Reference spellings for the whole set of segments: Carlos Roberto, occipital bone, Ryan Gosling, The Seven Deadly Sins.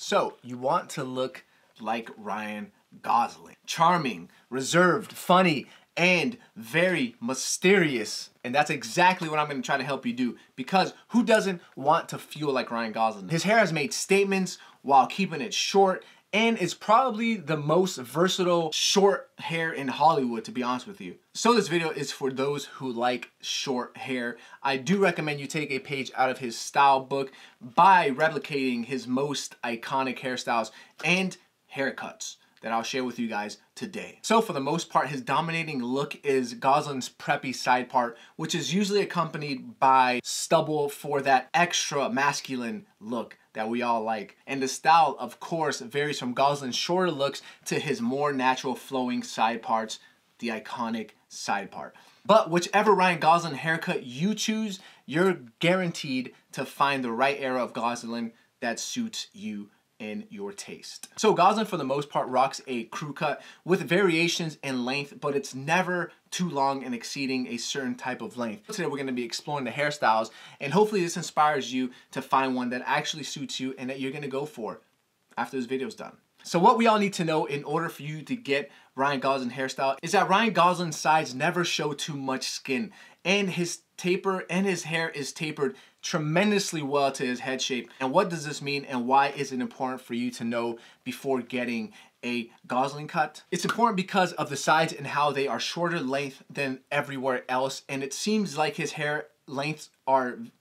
So you want to look like Ryan Gosling. Charming, reserved, funny, and very mysterious. And that's exactly what I'm gonna try to help you do, because who doesn't want to feel like Ryan Gosling? His hair has made statements while keeping it short, and it's probably the most versatile short hair in Hollywood, to be honest with you. So this video is for those who like short hair. I do recommend you take a page out of his style book by replicating his most iconic hairstyles and haircuts that I'll share with you guys today. So for the most part, his dominating look is Gosling's preppy side part, which is usually accompanied by stubble for that extra masculine look that we all like. And the style, of course, varies from Gosling's shorter looks to his more natural flowing side parts, the iconic side part. But whichever Ryan Gosling haircut you choose, you're guaranteed to find the right era of Gosling that suits you in your taste. So Gosling, for the most part, rocks a crew cut with variations in length, but it's never too long and exceeding a certain type of length. Today we're gonna be exploring the hairstyles, and hopefully this inspires you to find one that actually suits you and that you're gonna go for after this video's done. So what we all need to know in order for you to get Ryan Gosling hairstyle is that Ryan Gosling's sides never show too much skin, and his taper and his hair is tapered tremendously well to his head shape. And what does this mean, and why is it important for you to know before getting a Gosling cut? It's important because of the sides and how they are shorter length than everywhere else, and it seems like his hair lengths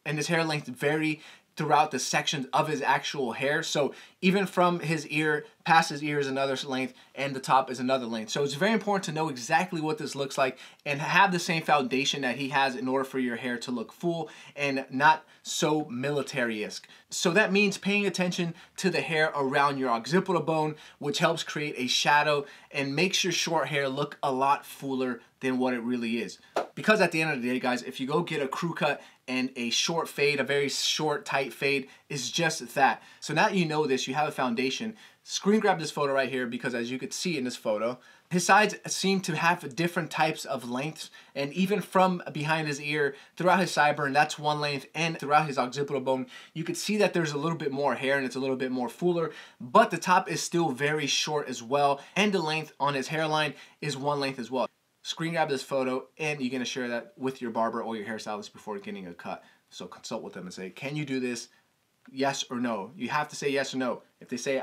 vary throughout the sections of his actual hair. So even from his ear, past his ear is another length, and the top is another length. So it's very important to know exactly what this looks like and have the same foundation that he has in order for your hair to look full and not so military-esque. So that means paying attention to the hair around your occipital bone, which helps create a shadow and makes your short hair look a lot fuller than what it really is. Because at the end of the day, guys, if you go get a crew cut and a short fade, a very short, tight fade, is just that. So now that you know this, you have a foundation. Screen grab this photo right here, because as you could see in this photo, his sides seem to have different types of lengths, and even from behind his ear, throughout his sideburn, that's one length, and throughout his occipital bone, you could see that there's a little bit more hair and it's a little bit more fuller, but the top is still very short as well, and the length on his hairline is one length as well. Screen grab this photo, and you're gonna share that with your barber or your hairstylist before getting a cut. So consult with them and say, can you do this? Yes or no. You have to say yes or no. If they say,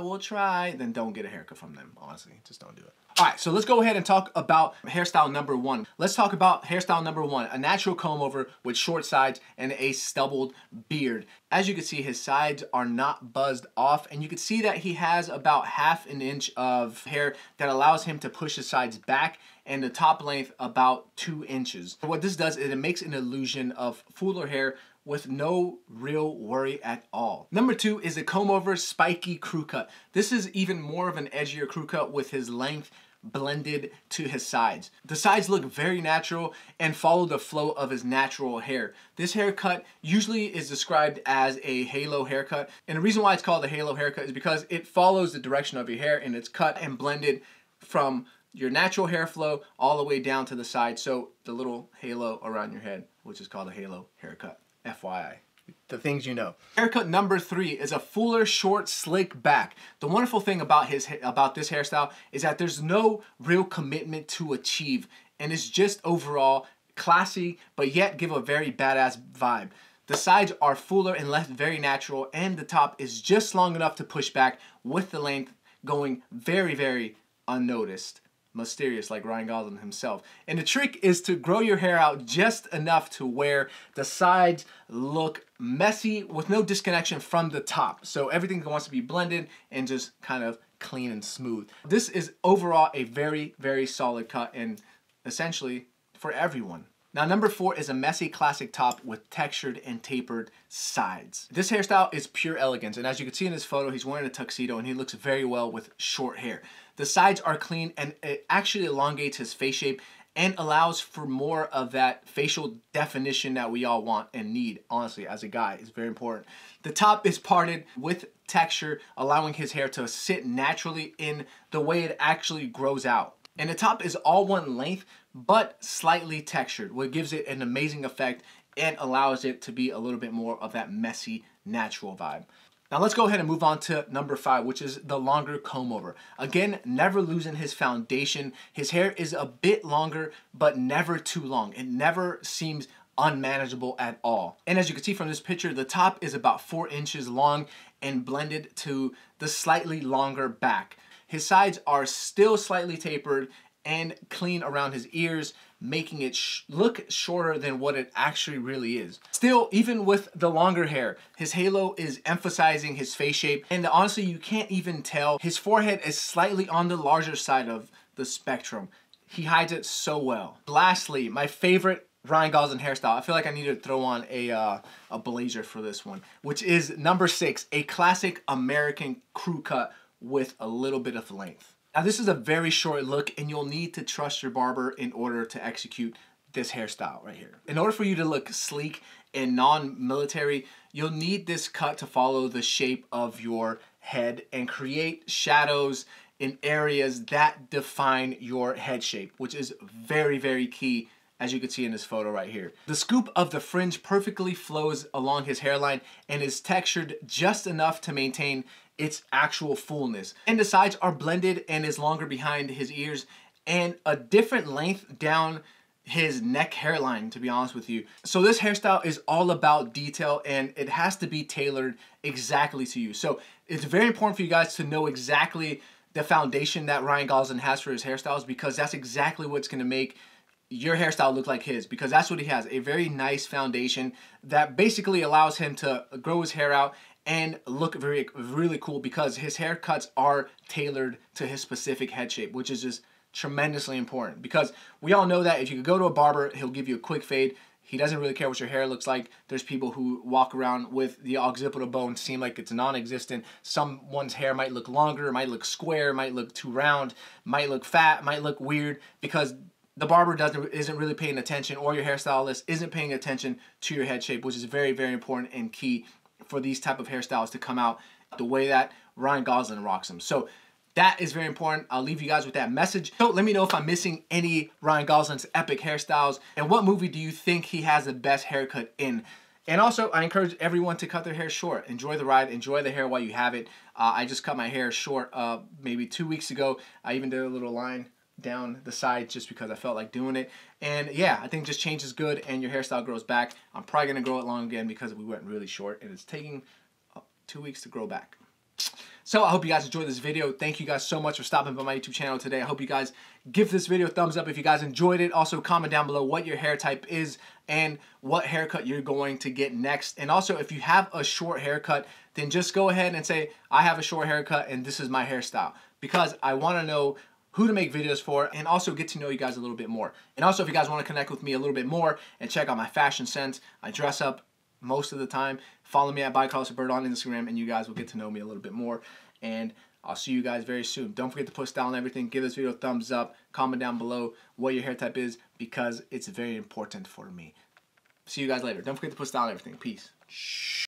we'll try, then don't get a haircut from them, honestly. Just don't do it. All right, so let's go ahead and talk about hairstyle number one. Let's talk about hairstyle number one, a natural comb over with short sides and a stubbled beard. As you can see, his sides are not buzzed off, and you can see that he has about half an inch of hair that allows him to push his sides back, and the top length about 2 inches. What this does is it makes an illusion of fuller hair with no real worry at all. Number two is a comb over spiky crew cut. This is even more of an edgier crew cut with his length blended to his sides. The sides look very natural and follow the flow of his natural hair. This haircut usually is described as a halo haircut, and the reason why it's called a halo haircut is because it follows the direction of your hair, and it's cut and blended from your natural hair flow all the way down to the side, so the little halo around your head, which is called a halo haircut. FYI, the things you know. Haircut number three is a fuller, short, slick back. The wonderful thing about this hairstyle is that there's no real commitment to achieve, and it's just overall classy, but yet give a very badass vibe. The sides are fuller and left very natural, and the top is just long enough to push back, with the length going very, very unnoticed. Mysterious, like Ryan Gosling himself. And the trick is to grow your hair out just enough to where the sides look messy with no disconnection from the top. So everything wants to be blended and just kind of clean and smooth. This is overall a very, very solid cut, and essentially for everyone. Now, number four is a messy classic top with textured and tapered sides. This hairstyle is pure elegance, and as you can see in this photo, he's wearing a tuxedo and he looks very well with short hair. The sides are clean, and it actually elongates his face shape and allows for more of that facial definition that we all want and need, honestly, as a guy. It's very important. The top is parted with texture, allowing his hair to sit naturally in the way it actually grows out. And the top is all one length, but slightly textured, what gives it an amazing effect and allows it to be a little bit more of that messy, natural vibe. Now let's go ahead and move on to number 5, which is the longer comb over. Again, never losing his foundation. His hair is a bit longer, but never too long. It never seems unmanageable at all. And as you can see from this picture, the top is about 4 inches long and blended to the slightly longer back. His sides are still slightly tapered and clean around his ears, making it look shorter than what it actually really is. Still, even with the longer hair, his halo is emphasizing his face shape, and honestly, you can't even tell. His forehead is slightly on the larger side of the spectrum. He hides it so well. Lastly, my favorite Ryan Gosling hairstyle. I feel like I need to throw on a blazer for this one, which is number 6, a classic American crew cut with a little bit of length. Now this is a very short look, and you'll need to trust your barber in order to execute this hairstyle right here. In order for you to look sleek and non-military, you'll need this cut to follow the shape of your head and create shadows in areas that define your head shape, which is very, very key, as you can see in this photo right here. The scoop of the fringe perfectly flows along his hairline and is textured just enough to maintain its actual fullness. And the sides are blended and is longer behind his ears and a different length down his neck hairline, to be honest with you. So this hairstyle is all about detail, and it has to be tailored exactly to you. So it's very important for you guys to know exactly the foundation that Ryan Gosling has for his hairstyles, because that's exactly what's gonna make your hairstyle look like his, because that's what he has, a very nice foundation that basically allows him to grow his hair out and look very, really cool, because his haircuts are tailored to his specific head shape, which is just tremendously important, because we all know that if you go to a barber, he'll give you a quick fade. He doesn't really care what your hair looks like. There's people who walk around with the occipital bone, seem like it's non-existent. Someone's hair might look longer, might look square, might look too round, might look fat, might look weird, because the barber isn't really paying attention, or your hairstylist isn't paying attention to your head shape, which is very, very important and key for these type of hairstyles to come out the way that Ryan Gosling rocks them. So that is very important. I'll leave you guys with that message. So let me know if I'm missing any Ryan Gosling's epic hairstyles, and what movie do you think he has the best haircut in? And also, I encourage everyone to cut their hair short. Enjoy the ride, enjoy the hair while you have it. I just cut my hair short maybe 2 weeks ago. I even did a little line down the side just because I felt like doing it. And yeah, I think just change is good and your hairstyle grows back. I'm probably gonna grow it long again because we went really short and it's taking 2 weeks to grow back. So I hope you guys enjoyed this video. Thank you guys so much for stopping by my YouTube channel today. I hope you guys give this video a thumbs up if you guys enjoyed it. Also comment down below what your hair type is and what haircut you're going to get next. And also if you have a short haircut, then just go ahead and say, I have a short haircut and this is my hairstyle, because I wanna know who to make videos for, and also get to know you guys a little bit more. And also, if you guys want to connect with me a little bit more and check out my fashion sense, I dress up most of the time. Follow me at @CarlosRoberto on Instagram, and you guys will get to know me a little bit more. And I'll see you guys very soon. Don't forget to put style on everything. Give this video a thumbs up. Comment down below what your hair type is, because it's very important for me. See you guys later. Don't forget to put style on everything. Peace.